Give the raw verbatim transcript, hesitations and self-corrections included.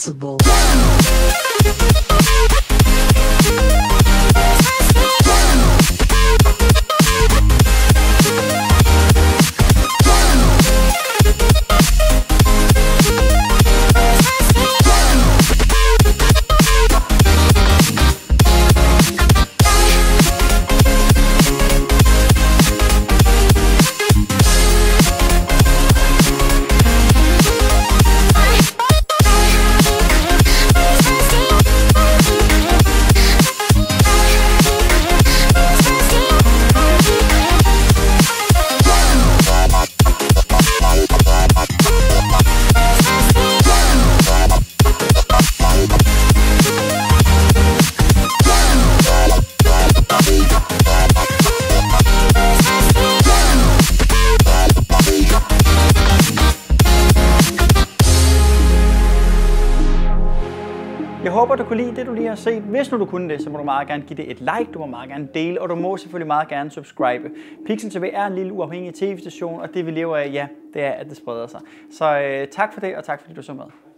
sensible. Jeg håber, du kunne lide det, du lige har set. Hvis nu du kunne det, så må du meget gerne give det et like, du må meget gerne dele, og du må selvfølgelig meget gerne subscribe. Pixel T V er en lille uafhængig tv-station, og det vi lever af, ja, det er, at det spreder sig. Så øh, tak for det, og tak fordi du så med.